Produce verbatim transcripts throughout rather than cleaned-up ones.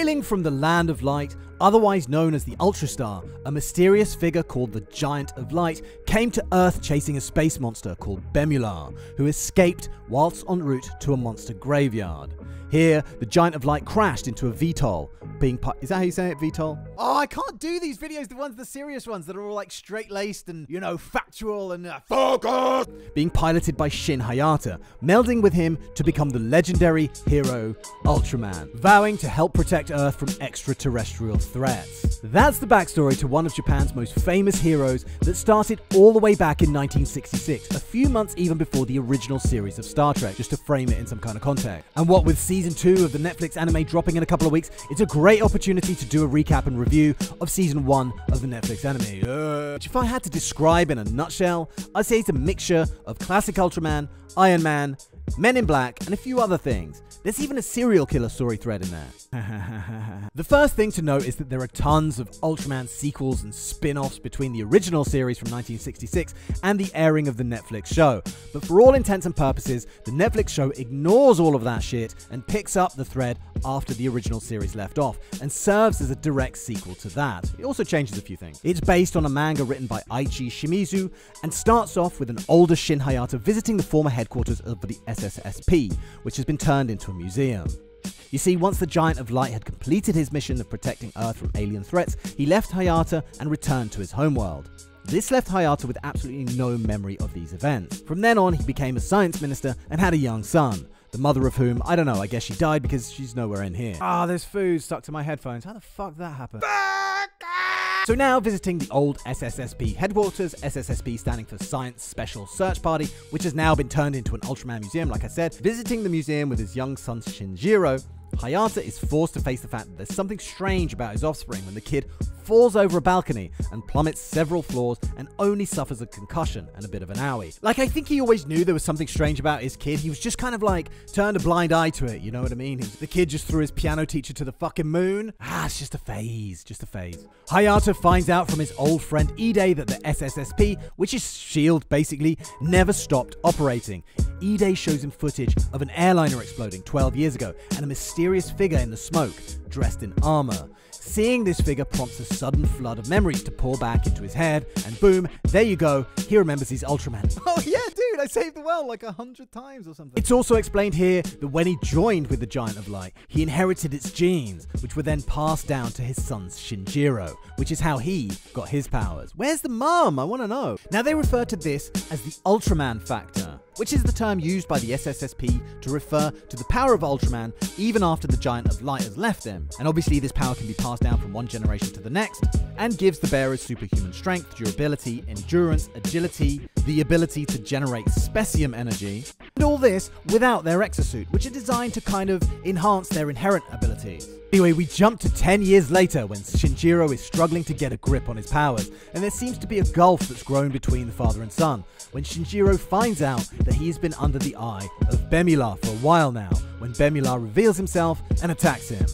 Hailing from the Land of Light, otherwise known as the Ultrastar, a mysterious figure called the Giant of Light came to Earth chasing a space monster called Bemular, who escaped whilst en route to a monster graveyard. Here, the Giant of Light crashed into a V TOL, being part- Is that how you say it, V TOL? Oh, I can't do these videos, the ones, the serious ones that are all like straight-laced and, you know, factual and uh, focus! Being piloted by Shin Hayata, melding with him to become the legendary hero Ultraman, vowing to help protect Earth from extraterrestrial threats. That's the backstory to one of Japan's most famous heroes that started all the way back in nineteen sixty-six, a few months even before the original series of Star Trek, just to frame it in some kind of context. And what with Season two of the Netflix anime dropping in a couple of weeks, it's a great opportunity to do a recap and review of Season one of the Netflix anime. Uh, which if I had to describe in a nutshell, I'd say it's a mixture of classic Ultraman, Iron Man, Men in Black, and a few other things. There's even a serial killer story thread in there. The first thing to note is that there are tons of Ultraman sequels and spin-offs between the original series from nineteen sixty-six and the airing of the Netflix show. But for all intents and purposes, the Netflix show ignores all of that shit and picks up the thread after the original series left off, and serves as a direct sequel to that. It also changes a few things. It's based on a manga written by Aichi Shimizu, and starts off with an older Shin Hayata visiting the former headquarters of the S S S P, which has been turned into a museum. You see, once the Giant of Light had completed his mission of protecting Earth from alien threats, he left Hayata and returned to his homeworld. This left Hayata with absolutely no memory of these events. From then on, he became a science minister and had a young son, the mother of whom, I don't know, I guess she died because she's nowhere in here. Ah, oh, there's food stuck to my headphones. How the fuck that happened? So now visiting the old S S S P headquarters, S S S P standing for Science Special Search Party, which has now been turned into an Ultraman museum, like I said. Visiting the museum with his young son Shinjiro, Hayata is forced to face the fact that there's something strange about his offspring when the kid falls over a balcony and plummets several floors and only suffers a concussion and a bit of an owie. Like, I think he always knew there was something strange about his kid. He was just kind of like, turned a blind eye to it, you know what I mean? He was, the kid just threw his piano teacher to the fucking moon. Ah, it's just a phase, just a phase. Hayata finds out from his old friend Ido that the S S S P, which is SHIELD basically, never stopped operating. Ido shows him footage of an airliner exploding twelve years ago and a mysterious figure in the smoke, dressed in armor. Seeing this figure prompts a sudden flood of memories to pour back into his head, and boom, there you go, he remembers he's Ultraman. Oh yeah, dude, I saved the world like a hundred times or something. It's also explained here that when he joined with the Giant of Light, he inherited its genes, which were then passed down to his son Shinjiro, which is how he got his powers. Where's the mum? I want to know. Now they refer to this as the Ultraman factor, which is the term used by the S S S P to refer to the power of Ultraman even after the Giant of Light has left him. And obviously this power can be passed down from one generation to the next, and gives the bearers superhuman strength, durability, endurance, agility, the ability to generate specium energy, and all this without their exosuit, which are designed to kind of enhance their inherent abilities. Anyway, we jump to ten years later when Shinjiro is struggling to get a grip on his powers, and there seems to be a gulf that's grown between the father and son, when Shinjiro finds out that he's been under the eye of Bemular for a while now, when Bemular reveals himself and attacks him.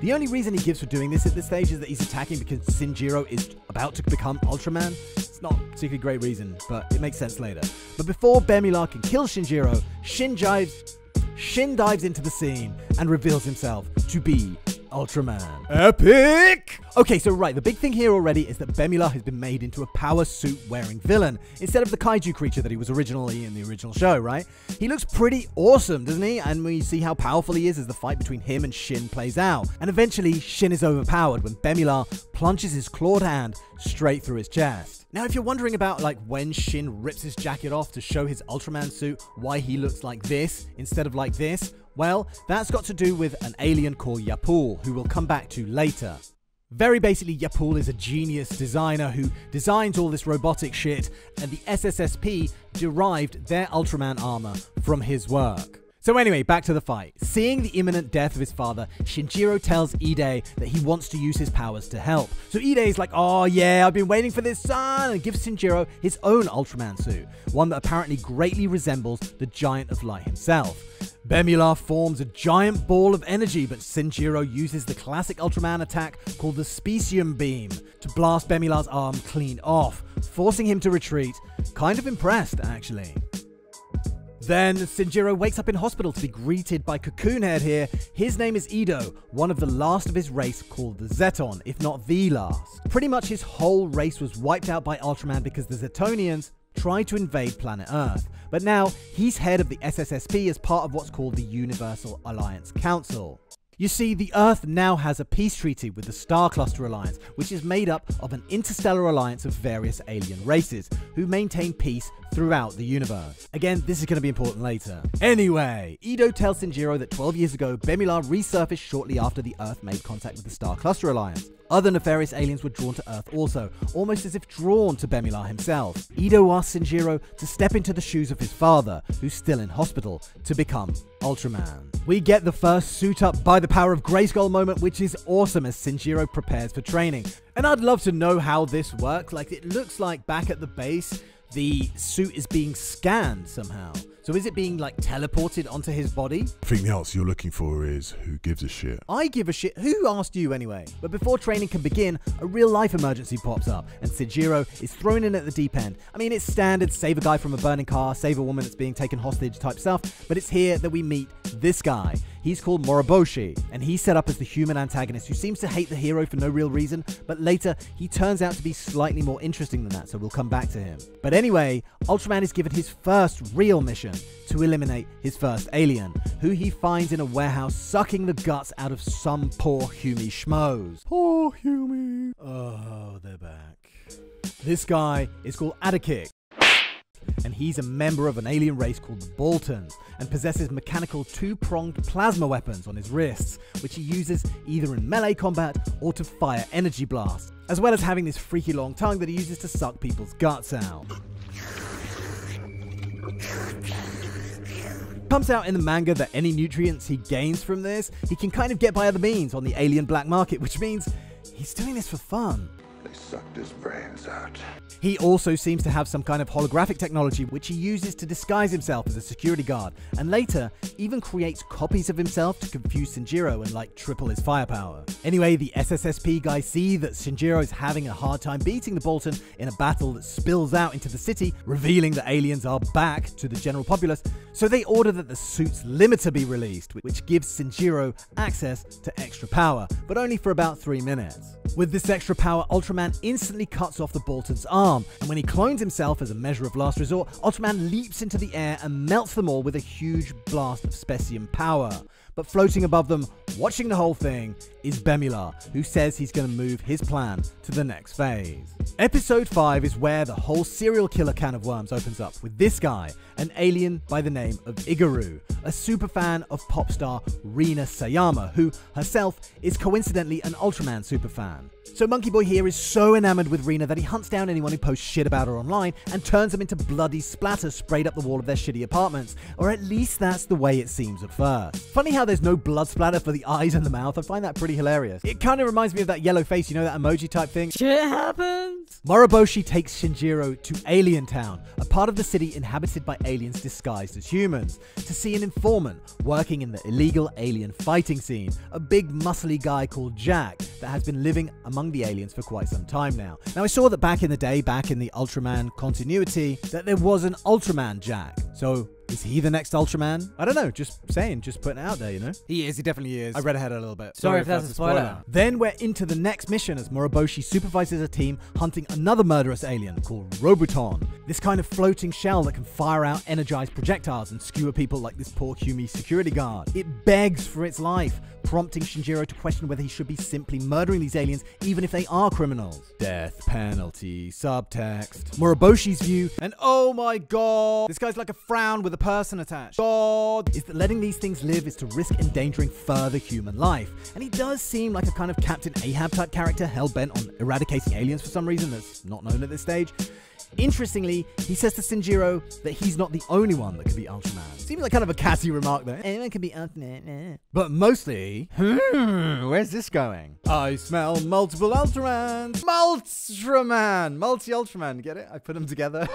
The only reason he gives for doing this at this stage is that he's attacking because Shinjiro is about to become Ultraman. It's not a particularly great reason, but it makes sense later. But before Bemular can kill Shinjiro, Shin jives... Shin dives into the scene and reveals himself to be Ultraman. Epic! Okay, so right, the big thing here already is that Bemular has been made into a power suit wearing villain, instead of the kaiju creature that he was originally in the original show, right? He looks pretty awesome, doesn't he? And we see how powerful he is as the fight between him and Shin plays out. And eventually, Shin is overpowered when Bemular plunges his clawed hand straight through his chest. Now, if you're wondering about, like, when Shin rips his jacket off to show his Ultraman suit, why he looks like this instead of like this, well, that's got to do with an alien called Yapool, who we'll come back to later. Very basically, Yapool is a genius designer who designs all this robotic shit, and the S S S P derived their Ultraman armor from his work. So anyway, back to the fight. Seeing the imminent death of his father, Shinjiro tells Ido that he wants to use his powers to help. So Ido is like, oh yeah, I've been waiting for this, son, and gives Shinjiro his own Ultraman suit, one that apparently greatly resembles the Giant of Light himself. Bemular forms a giant ball of energy, but Shinjiro uses the classic Ultraman attack called the Specium Beam to blast Bemular's arm clean off, forcing him to retreat. Kind of impressed, actually. Then, Shinjiro wakes up in hospital to be greeted by Cocoonhead here. His name is Ido, one of the last of his race called the Zeton, if not the last. Pretty much his whole race was wiped out by Ultraman because the Zetonians tried to invade planet Earth. But now, he's head of the S S S P as part of what's called the Universal Alliance Council. You see, the Earth now has a peace treaty with the Star Cluster Alliance, which is made up of an interstellar alliance of various alien races, who maintain peace throughout the universe. Again, this is going to be important later. Anyway, Edo tells Shinjiro that twelve years ago, Bemular resurfaced shortly after the Earth made contact with the Star Cluster Alliance. Other nefarious aliens were drawn to Earth also, almost as if drawn to Bemular himself. Edo asks Shinjiro to step into the shoes of his father, who's still in hospital, to become Ultraman. We get the first suit up by the power of Grayskull moment, which is awesome as Shinjiro prepares for training. And I'd love to know how this works. Like, it looks like back at the base, the suit is being scanned somehow. So is it being, like, teleported onto his body? I think the answer you're looking for is, who gives a shit? I give a shit. Who asked you, anyway? But before training can begin, a real-life emergency pops up, and Shinjiro is thrown in at the deep end. I mean, it's standard save a guy from a burning car, save a woman that's being taken hostage type stuff, but it's here that we meet this guy. He's called Moroboshi, and he's set up as the human antagonist who seems to hate the hero for no real reason, but later he turns out to be slightly more interesting than that, so we'll come back to him. But anyway, Ultraman is given his first real mission, to eliminate his first alien, who he finds in a warehouse sucking the guts out of some poor Humi schmoes. Poor Humi. Oh, they're back. This guy is called Adakik, and he's a member of an alien race called the Baltans, and possesses mechanical two-pronged plasma weapons on his wrists, which he uses either in melee combat or to fire energy blasts, as well as having this freaky long tongue that he uses to suck people's guts out. Comes out in the manga that any nutrients he gains from this, he can kind of get by other means on the alien black market, which means he's doing this for fun. They sucked his brains out. He also seems to have some kind of holographic technology which he uses to disguise himself as a security guard, and later even creates copies of himself to confuse Shinjiro and like triple his firepower. Anyway, the S S S P guys see that Shinjiro's having a hard time beating the Bolton in a battle that spills out into the city, revealing that aliens are back to the general populace, so they order that the suit's limiter be released, which gives Shinjiro access to extra power, but only for about three minutes. With this extra power, Ultraman instantly cuts off the Bolton's arm, and when he clones himself as a measure of last resort, Ultraman leaps into the air and melts them all with a huge blast of Specium power. But floating above them, watching the whole thing, is Bemular, who says he's going to move his plan to the next phase. Episode five is where the whole serial killer can of worms opens up with this guy, an alien by the name of Igaru, a superfan of pop star Rena Sayama, who herself is coincidentally an Ultraman superfan. So Monkey Boy here is so enamored with Rena that he hunts down anyone who posts shit about her online and turns them into bloody splatter sprayed up the wall of their shitty apartments, or at least that's the way it seems at first. Funny how there's no blood splatter for the eyes and the mouth. I find that pretty hilarious. It kind of reminds me of that yellow face, you know, that emoji type thing. Shit happens! Moroboshi takes Shinjiro to Alien Town, a part of the city inhabited by aliens disguised as humans, to see an informant working in the illegal alien fighting scene, a big muscly guy called Jack that has been living among the aliens for quite some time now. Now, I saw that back in the day, back in the Ultraman continuity, that there was an Ultraman Jack. So, is he the next Ultraman? I don't know, just saying, just putting it out there, you know? He is, he definitely is. I read ahead a little bit. Sorry, Sorry if that's, that's a spoiler. spoiler. Then we're into the next mission as Moroboshi supervises a team hunting another murderous alien called Robotan. This kind of floating shell that can fire out energized projectiles and skewer people like this poor Humi security guard. It begs for its life, prompting Shinjiro to question whether he should be simply murdering these aliens even if they are criminals. Death penalty, subtext. Moroboshi's view, and oh my god, this guy's like a frown with a person attached. God, is that letting these things live is to risk endangering further human life. And he does seem like a kind of Captain Ahab type character hell-bent on eradicating aliens for some reason that's not known at this stage. Interestingly, he says to Shinjiro that he's not the only one that could be Ultraman. Seems like kind of a catty remark there. Anyone can be Ultraman. But mostly, hmm, where's this going? I smell multiple Ultramans. Multraman! Multi-Ultraman, get it? I put them together.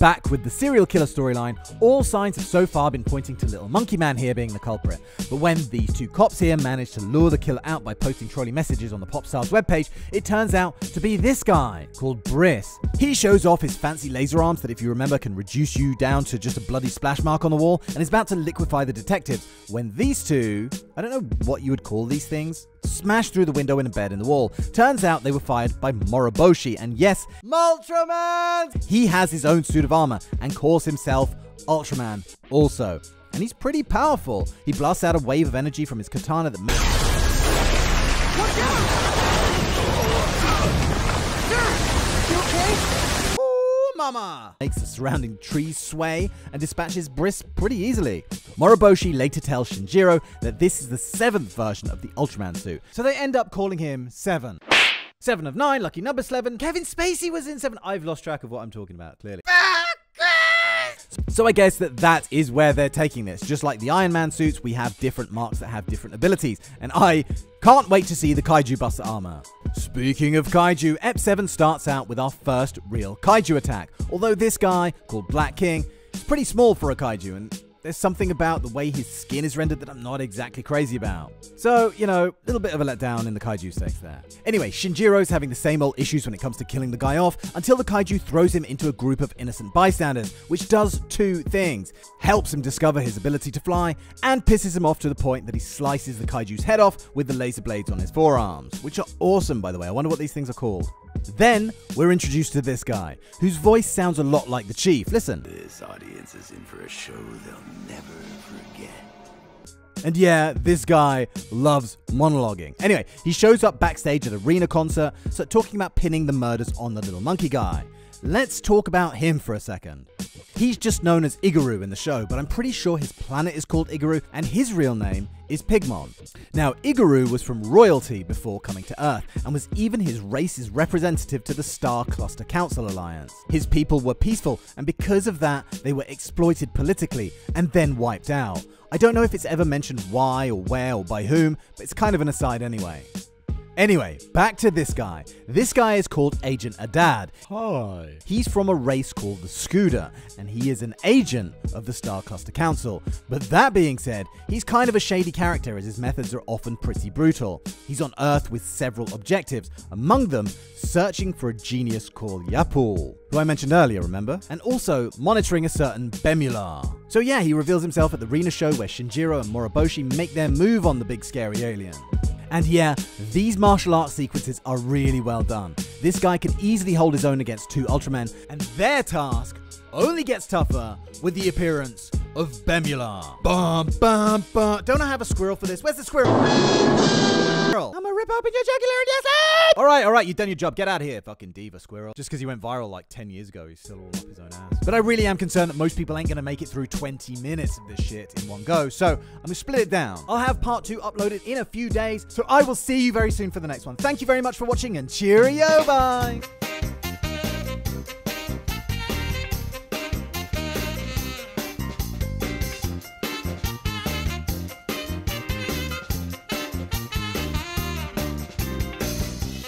Back with the serial killer storyline, all signs have so far been pointing to Little Monkey Man here being the culprit. But when these two cops here manage to lure the killer out by posting trolley messages on the pop star's webpage, it turns out to be this guy called Briss. He shows off his fancy laser arms that, if you remember, can reduce you down to just a bloody splash mark on the wall, and is about to liquefy the detectives when these two, I don't know what you would call these things, smash through the window and embed in the wall. Turns out they were fired by Moroboshi, and yes, Ultraman! He has his own suit of armor and calls himself Ultraman also. And he's pretty powerful. He blasts out a wave of energy from his katana that makes the surrounding trees sway and dispatches Briss pretty easily. Moroboshi later tells Shinjiro that this is the seventh version of the Ultraman suit, so they end up calling him Seven. Seven of nine, lucky number seven. Kevin Spacey was in Seven. I've lost track of what I'm talking about, clearly. So I guess that that is where they're taking this. Just like the Iron Man suits, we have different marks that have different abilities. And I can't wait to see the Kaiju Buster armor. Speaking of Kaiju, Ep seven starts out with our first real Kaiju attack. Although this guy, called Black King, is pretty small for a Kaiju, and there's something about the way his skin is rendered that I'm not exactly crazy about. So, you know, a little bit of a letdown in the Kaiju sex there. Anyway, Shinjiro's having the same old issues when it comes to killing the guy off, until the Kaiju throws him into a group of innocent bystanders, which does two things. Helps him discover his ability to fly, and pisses him off to the point that he slices the Kaiju's head off with the laser blades on his forearms, which are awesome, by the way. I wonder what these things are called. Then, we're introduced to this guy, whose voice sounds a lot like the Chief. Listen. This audience is in for a show they'll never forget. And yeah, this guy loves monologuing. Anyway, he shows up backstage at an arena concert, so talking about pinning the murders on the little monkey guy. Let's talk about him for a second. He's just known as Igaru in the show, but I'm pretty sure his planet is called Igaru, and his real name is Pigmon. Now, Igaru was from royalty before coming to Earth, and was even his race's representative to the Star Cluster Council Alliance. His people were peaceful, and because of that, they were exploited politically, and then wiped out. I don't know if it's ever mentioned why or where or by whom, but it's kind of an aside anyway. Anyway, back to this guy. This guy is called Agent Adad. Hi. He's from a race called the Scooter, and he is an agent of the Star Cluster Council. But that being said, he's kind of a shady character, as his methods are often pretty brutal. He's on Earth with several objectives, among them searching for a genius called Yapool, who I mentioned earlier, remember? And also monitoring a certain Bemular. So yeah, he reveals himself at the Rena show where Shinjiro and Moroboshi make their move on the big scary alien. And yeah, these martial arts sequences are really well done. This guy can easily hold his own against two Ultramen, and their task only gets tougher with the appearance of Bemular. Bum, bum, bum. Don't I have a squirrel for this? Where's the squirrel? I'm gonna rip open your jugular and yes, hey! Alright, alright, you've done your job. Get out of here, fucking diva squirrel. Just because he went viral like ten years ago, he's still all up his own ass. But I really am concerned that most people ain't gonna make it through twenty minutes of this shit in one go, so I'm gonna split it down. I'll have part two uploaded in a few days, so I will see you very soon for the next one. Thank you very much for watching, and cheerio, bye!